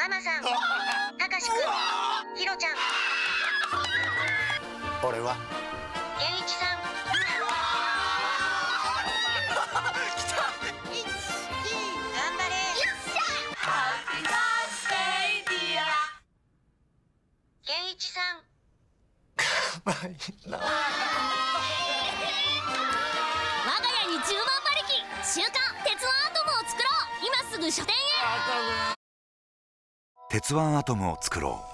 ママさん、たかしくん、ひろちゃん、俺はケンイチさん。きた、頑張れ。よっしゃ。ハッピーバースデーディアケンイチさん。かわいいな。我が家に10万馬力、週刊鉄腕アトムを作ろう。今すぐ書店へ。鉄腕アトムを作ろう。僕を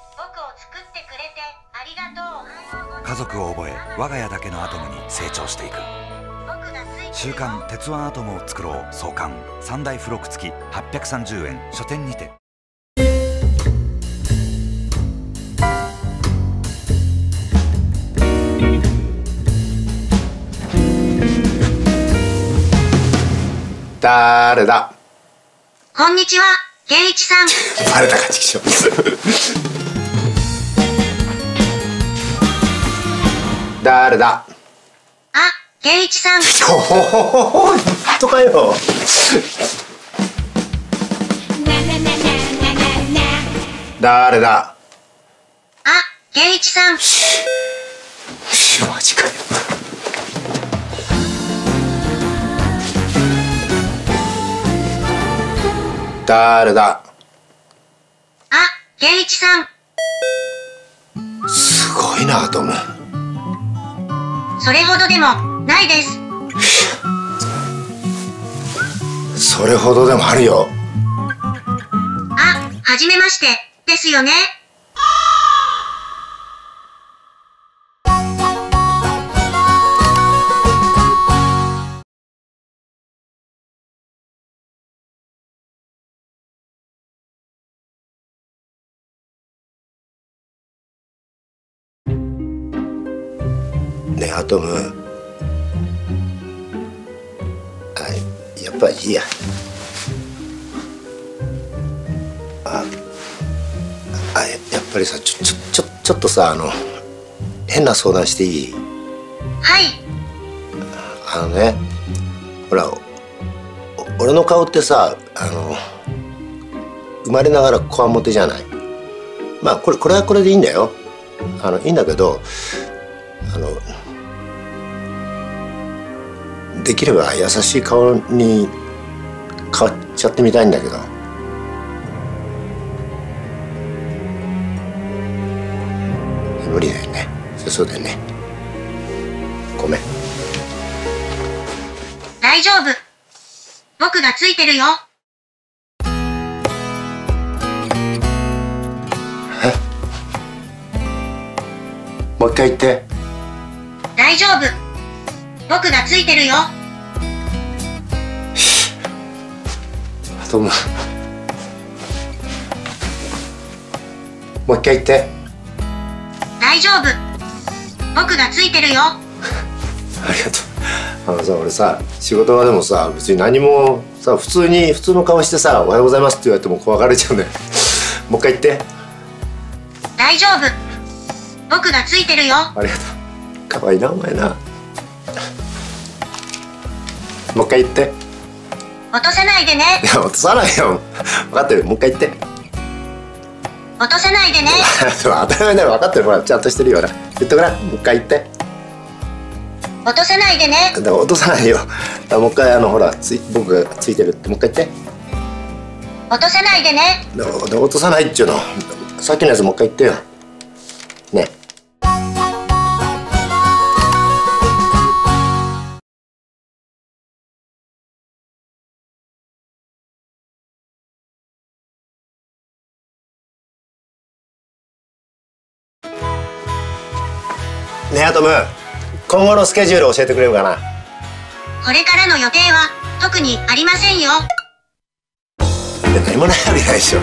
作ってくれてありがとう。家族を覚え、我が家だけのアトムに成長していく。週刊鉄腕アトムを作ろう創刊、3大付録付き830円、書店にて。誰だ。こんにちは、ケンイチさん。バレた感じします。誰だ。あ、ケンイチさん。おお、本当かよ。誰だ。あ、ケンイチさん。マジかよ。誰だ。あ、ケンイチさん。すごいな、アトム。それほどでもないです。それほどでもあるよ。あ、はじめましてですよね。ねえアトム、やっぱいいや。やっぱりさ、ちょっとさ、変な相談していい？はい。ね、ほら、俺の顔ってさ、生まれながらこわもてじゃない。まあこれはこれでいいんだよ。いいんだけど、できれば優しい顔に変わっちゃってみたいんだけど。無理だよね。そうだよね。ごめん。大丈夫。僕がついてるよ。もう一回言って。大丈夫。僕がついてるよ。どうも。もう一回言って。大丈夫。僕がついてるよ。ありがとう。さ、俺さ、仕事場でもさ、別に何もさ、普通の顔してさ、おはようございますって言われても怖がれちゃうね。もう一回言って。大丈夫。僕がついてるよ。ありがとう。かわいいなお前な。もう一回言って。落とさないでね。いや、落とさないよ。分かってる。もう一回言って。落とさないでね。当たり前だろ、分かってる。ほら、ちゃんとしてるよな。言っとくな。もう一回言って。落とさないでね。だから落とさないよ。だからもう一回、ほら、僕がついてるってもう一回言って。落とさないでね。落とさないっちゅうの。さっきのやつもう一回言ってよね。ねえアトム、今後のスケジュール教えてくれるかな。これからの予定は特にありませんよ。何もないわけないでしょ。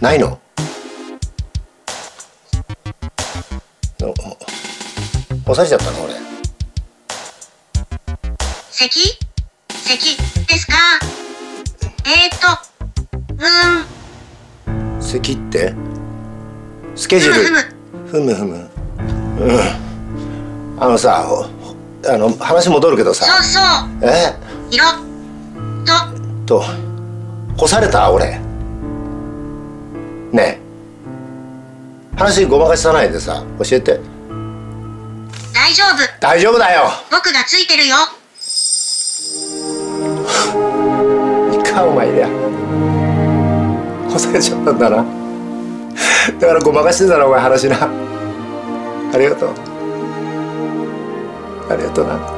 ないの？押さえちゃったの俺。咳ですか？咳って？スケジュール。ふむ。うん。さ、話戻るけどさ。そう。いろとと干された俺ねえ、話ごまかさないでさ教えて。大丈夫大丈夫だよ、僕がついてるよ。いかんお前いや干されちゃったんだなだからごまかしてたらお前話な。ありがとうありがとうな。